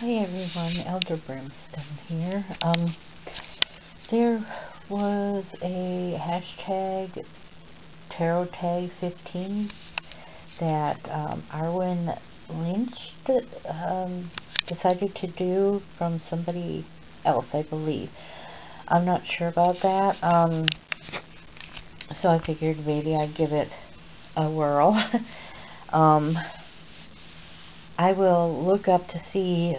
Hi everyone, Elder Brimstone here. There was a hashtag tarot tag 15 that Arwen Lynch decided to do from somebody else, I believe. I'm not sure about that, so I figured maybe I'd give it a whirl. I will look up to see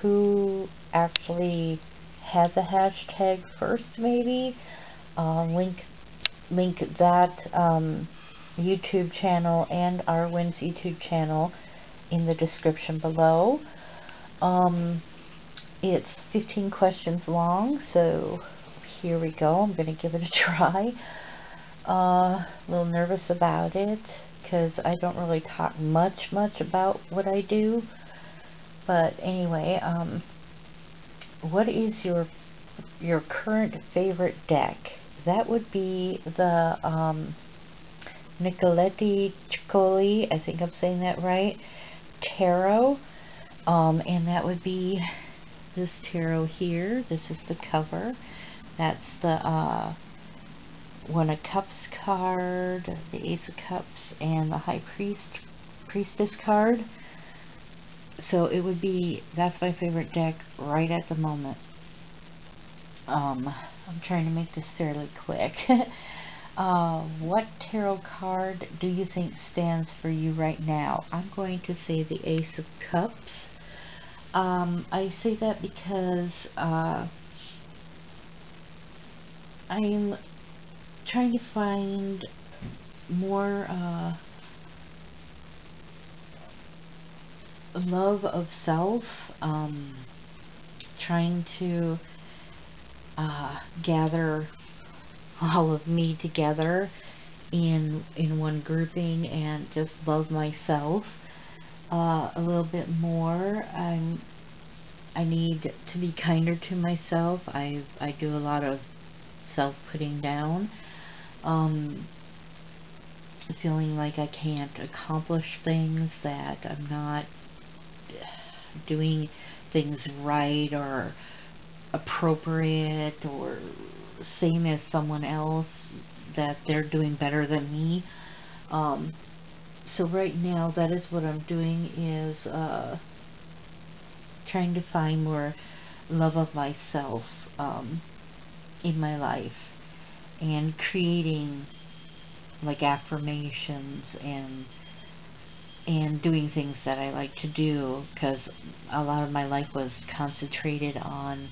who actually had the hashtag first, maybe. Link that YouTube channel and Arwen's YouTube channel in the description below. It's 15 questions long, so here we go. I'm going to give it a try. A little nervous about it, because I don't really talk much about what I do. But anyway, what is your current favorite deck? That would be the Nicoletta Ceccoli, I think I'm saying that right, tarot. And that would be this tarot here. This is the cover. That's the One of Cups card, the Ace of Cups, and the High Priestess card. So it would be, that's my favorite deck right at the moment. I'm trying to make this fairly quick. What tarot card do you think stands for you right now? I'm going to say the Ace of Cups. I say that because I'm trying to find more love of self, trying to gather all of me together in one grouping and just love myself a little bit more. I need to be kinder to myself. I do a lot of self-putting down. Feeling like I can't accomplish things, that I'm not doing things right or appropriate or same as someone else, that they're doing better than me. So right now that is what I'm doing, is trying to find more love of myself in my life. And creating like affirmations and doing things that I like to do, because a lot of my life was concentrated on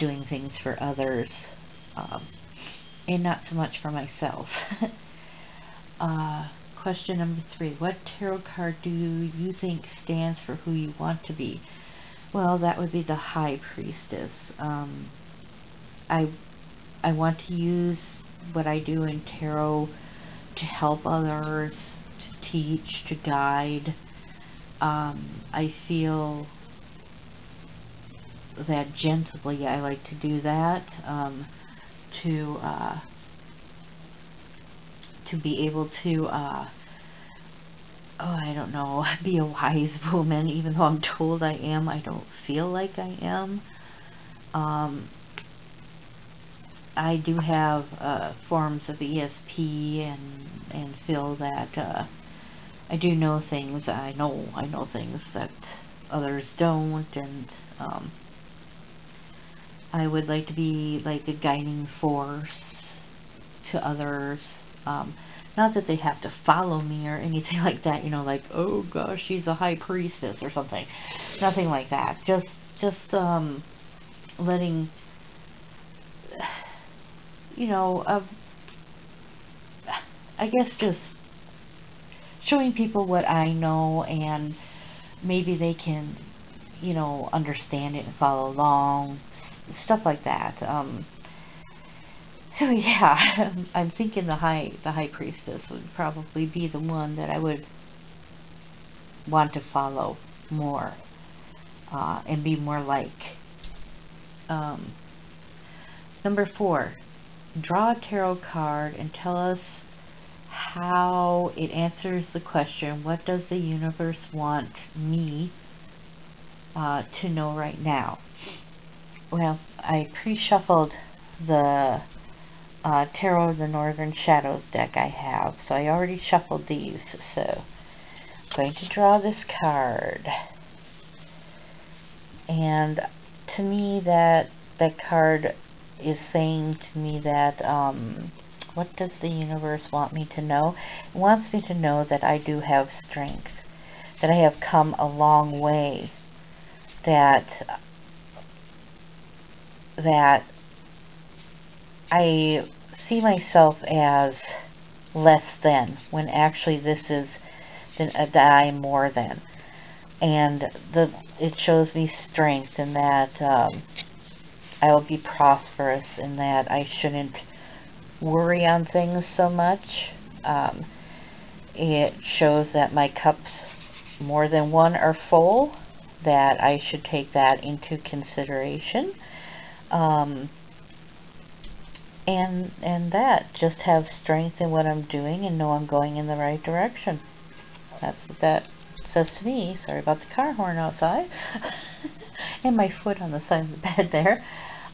doing things for others and not so much for myself. Question number 3, what tarot card do you think stands for who you want to be? Well, that would be the High Priestess. I want to use what I do in tarot to help others, to teach, to guide. I feel that gently I like to do that, to be able to, I don't know, be a wise woman, even though I'm told I am. I don't feel like I am. I do have forms of ESP and feel that I do know things. I know things that others don't, and I would like to be like a guiding force to others. Not that they have to follow me or anything like that. You know, like, oh gosh, she's a high priestess or something. Nothing like that. Just letting. You know, I guess just showing people what I know, and maybe they can, you know, understand it and follow along, stuff like that. So yeah, I'm thinking the high priestess would probably be the one that I would want to follow more and be more like. Number 4. Draw a tarot card and tell us how it answers the question, what does the universe want me to know right now. Well, I pre-shuffled the Tarot of the Northern Shadows deck I have, so I already shuffled these, so I'm going to draw this card. And to me, that card is saying to me that, what does the universe want me to know? It wants me to know that I do have strength, that I have come a long way, that I see myself as less than, when actually this is that I'm more than. And it shows me strength, and that I will be prosperous, and that I shouldn't worry on things so much. It shows that my cups, more than one, are full, that I should take that into consideration. And that, just have strength in what I'm doing and know I'm going in the right direction. That's what that says to me. Sorry about the car horn outside. And my foot on the side of the bed there.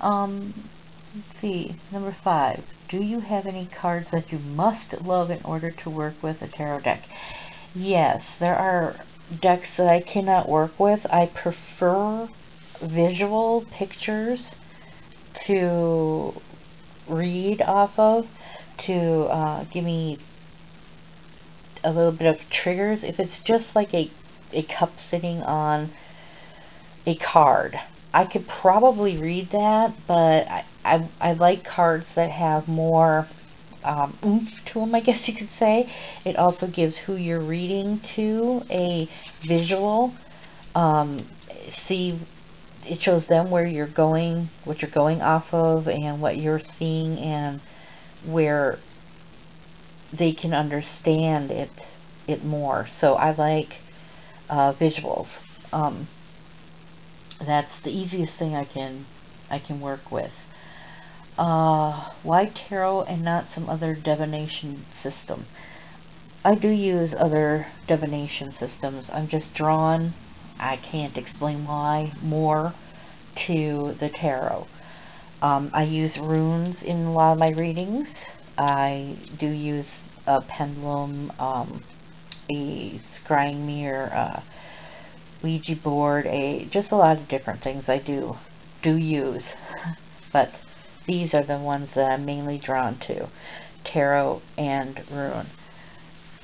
Let's see, number 5. Do you have any cards that you must love in order to work with a tarot deck? Yes, there are decks that I cannot work with. I prefer visual pictures to read off of, to give me a little bit of triggers. If it's just like a cup sitting on a card, I could probably read that, but I like cards that have more oomph to them, I guess you could say. It also gives who you're reading to a visual. It shows them where you're going, what you're going off of, and what you're seeing, and where they can understand it more. So I like visuals. That's the easiest thing I can work with. Why tarot and not some other divination system? I do use other divination systems. I'm just drawn, I can't explain why, more to the tarot. I use runes in a lot of my readings. I do use a pendulum, a scrying mirror, a Ouija board, just a lot of different things I do use. But these are the ones that I'm mainly drawn to. Tarot and rune.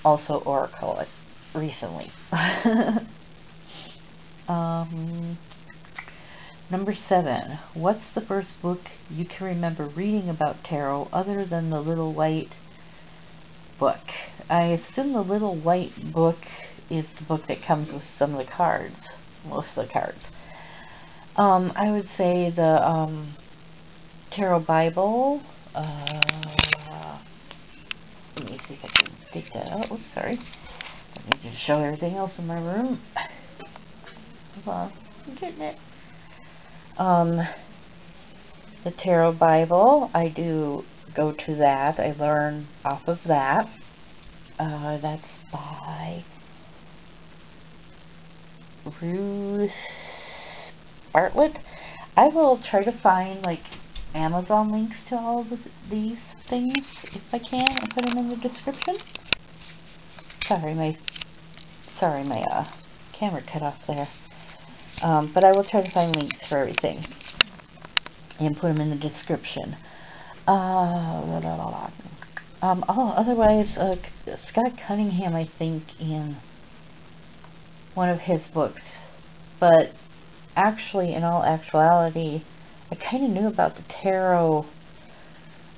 Also oracle recently. Number 7. What's the first book you can remember reading about tarot other than the Little White Book? I assume the Little White Book is the book that comes with some of the cards, most of the cards. I would say the Tarot Bible. Let me see if I can take that out. Oops, sorry. I need to show everything else in my room. Hold on, I'm getting it. The Tarot Bible. I do go to that. I learn off of that. That's by Ruth Bartlett. I will try to find like Amazon links to all of these things if I can, and put them in the description. Sorry, my camera cut off there. But I will try to find links for everything and put them in the description. Otherwise, Scott Cunningham, I think, in one of his books. But actually, in all actuality, I kind of knew about the tarot.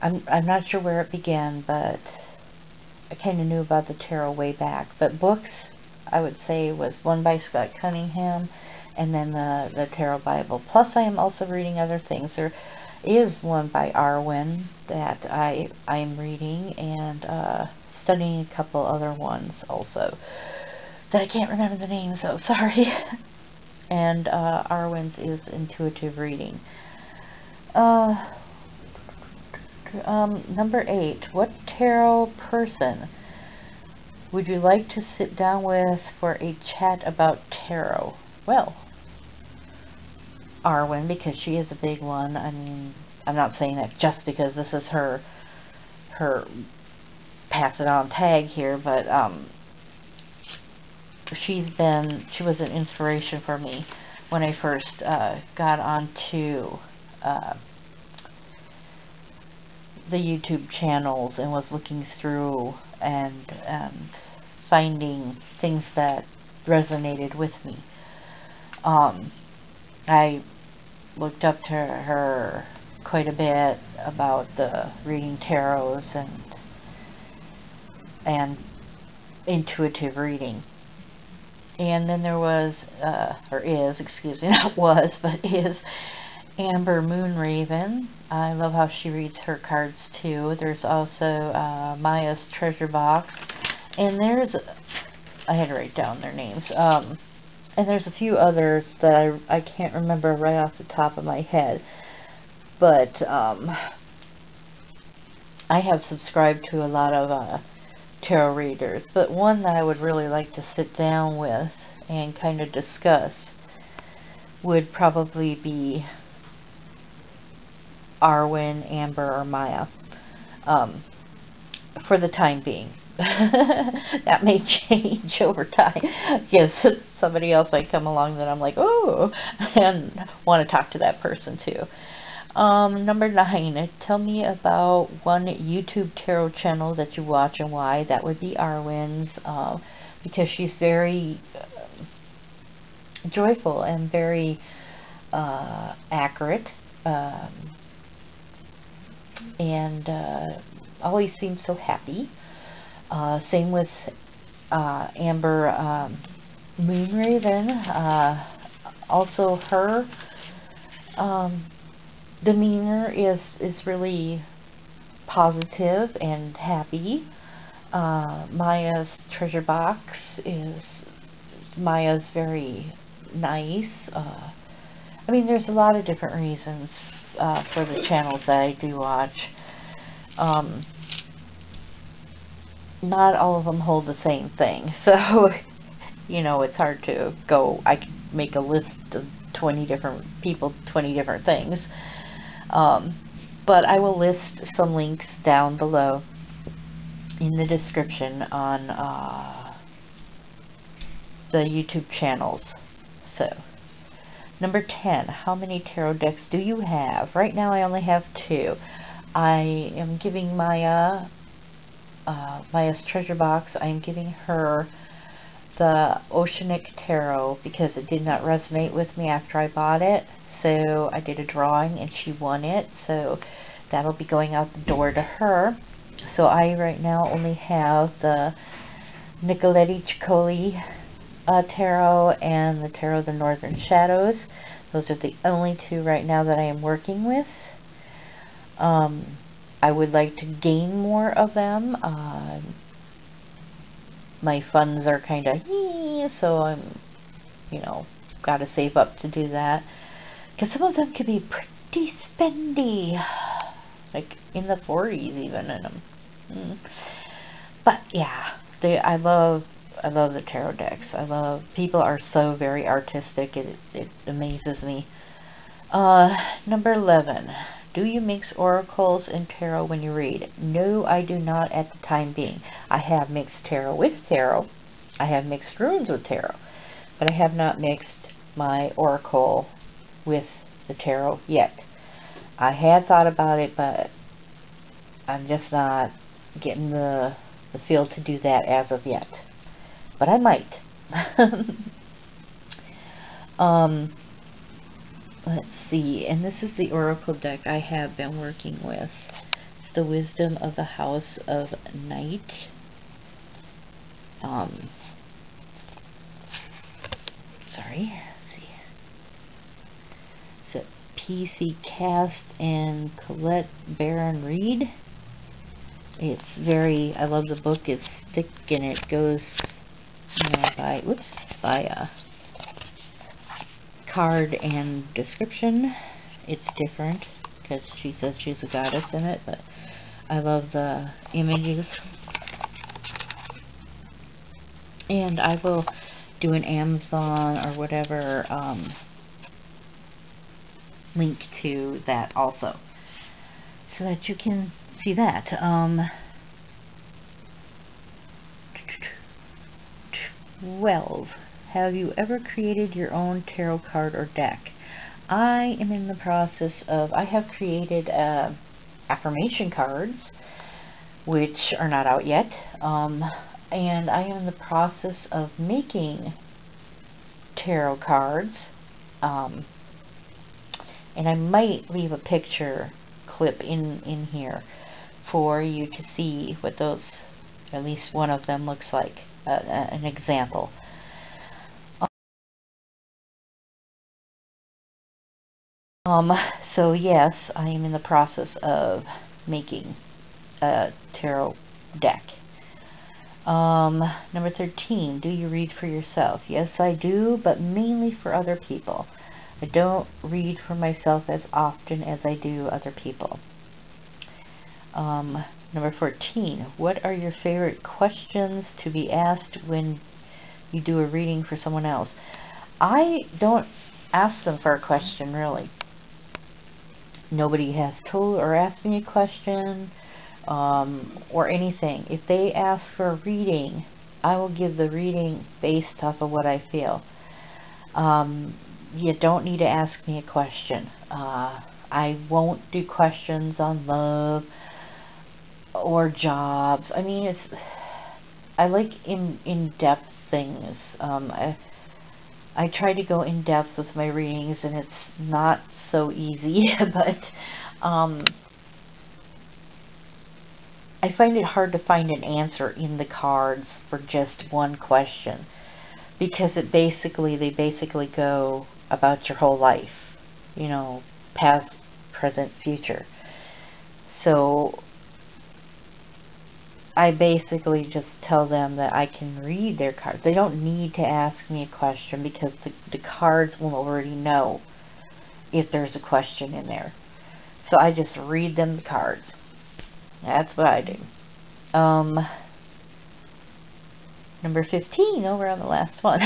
I'm not sure where it began, but I kind of knew about the tarot way back. But books, I would say, was one by Scott Cunningham, and then the Tarot Bible. Plus, I am also reading other things. There is one by Arwen that I'm reading, and studying a couple other ones also that I can't remember the names of, sorry. And Arwen's is intuitive reading. Number 8. What tarot person would you like to sit down with for a chat about tarot? Well, Arwen, because she is a big one. I mean, I'm not saying that just because this is her pass it on tag here, but she was an inspiration for me when I first got onto the YouTube channels and was looking through and finding things that resonated with me. I looked up to her quite a bit about the reading tarots and intuitive reading. And then there was, is Amber Moon Raven. I love how she reads her cards too. There's also Maya's Treasure Box. And there's, I had to write down their names. And there's a few others that I can't remember right off the top of my head. But I have subscribed to a lot of tarot readers. But one that I would really like to sit down with and kind of discuss would probably be Arwen, Amber, or Maya, for the time being. That may change over time. Yes, somebody else might come along that I'm like, oh, and want to talk to that person too. Number 9, tell me about one YouTube tarot channel that you watch and why. That would be Arwen's, because she's very joyful and very accurate, and always seems so happy. Same with Amber Moon Raven. Also, her demeanor is really positive and happy. Maya's Treasure Box is, Maya's very nice. I mean, there's a lot of different reasons for the channels that I do watch. Not all of them hold the same thing, so you know, it's hard to go, I can make a list of 20 different people, 20 different things, but I will list some links down below in the description on the YouTube channels. So number 10, how many tarot decks do you have? Right now I only have 2. I am giving Maya Maya's Treasure Box. I'm giving her the Oceanic Tarot because it did not resonate with me after I bought it, so I did a drawing and she won it, so that'll be going out the door to her. So I right now only have the Nicoletta Ceccoli Tarot and the Tarot of the Northern Shadows. Those are the only 2 right now that I am working with. I would like to gain more of them. My funds are kind of, so I'm, you know, got to save up to do that, because some of them could be pretty spendy, like in the 40s even in them. But yeah, I love the tarot decks. People are so very artistic. It amazes me. Number 11. Do you mix oracles and tarot when you read? No, I do not at the time being. I have mixed tarot with tarot. I have mixed runes with tarot. But I have not mixed my oracle with the tarot yet. I had thought about it, but I'm just not getting the feel to do that as of yet. But I might. Let's see, and this is the oracle deck I have been working with. It's the Wisdom of the House of Night. Sorry, let's see. It's a PC Cast and Colette Baron Reid. It's very, I love the book. It's thick and it goes, you know, by card and description. It's different because she says she's a goddess in it, but I love the images. And I will do an Amazon or whatever link to that also, so that you can see that. Twelve. Have you ever created your own tarot card or deck? I am in the process of, I have created affirmation cards, which are not out yet, and I am in the process of making tarot cards, and I might leave a picture clip in here for you to see what those, at least one of them, looks like, an example. So yes, I am in the process of making a tarot deck. Number 13, do you read for yourself? Yes, I do, but mainly for other people. I don't read for myself as often as I do other people. Number 14, what are your favorite questions to be asked when you do a reading for someone else? I don't ask them for a question, really. Nobody has told or asked me a question. Or anything. If they ask for a reading, I will give the reading based off of what I feel. You don't need to ask me a question. I won't do questions on love or jobs. I mean, it's, I like in-depth things. I try to go in depth with my readings, and it's not so easy, but I find it hard to find an answer in the cards for just one question, because it basically, they basically go about your whole life, you know, past, present, future. So I basically just tell them that I can read their cards. They don't need to ask me a question, because the cards will already know if there's a question in there. So I just read them the cards. That's what I do. Number 15, over on the last one.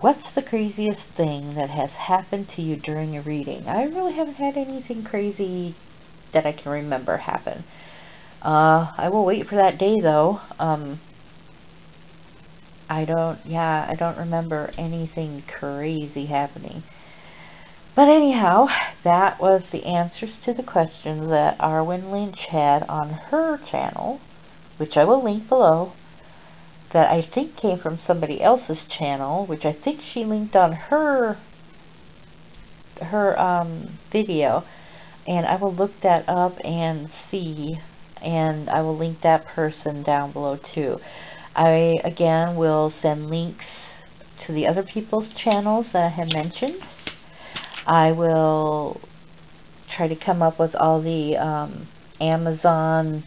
What's the craziest thing that has happened to you during a reading? I really haven't had anything crazy that I can remember happen. I will wait for that day, though. I don't remember anything crazy happening. But anyhow, that was the answers to the questions that Arwen Lynch had on her channel, which I will link below, that I think came from somebody else's channel, which I think she linked on her video, and I will look that up and see, and I will link that person down below too. I, again, will send links to the other people's channels that I have mentioned. I will try to come up with all the Amazon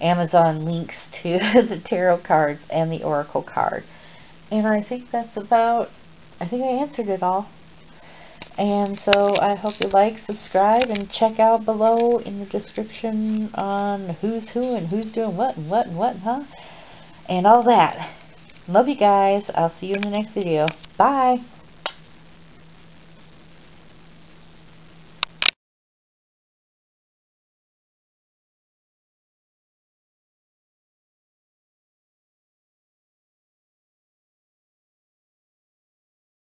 links to the tarot cards and the oracle card. And I think that's about, I think I answered it all. And so I hope you like, subscribe, and check out below in the description on who's who and who's doing what and what and what, huh? And all that. Love you guys. I'll see you in the next video. Bye.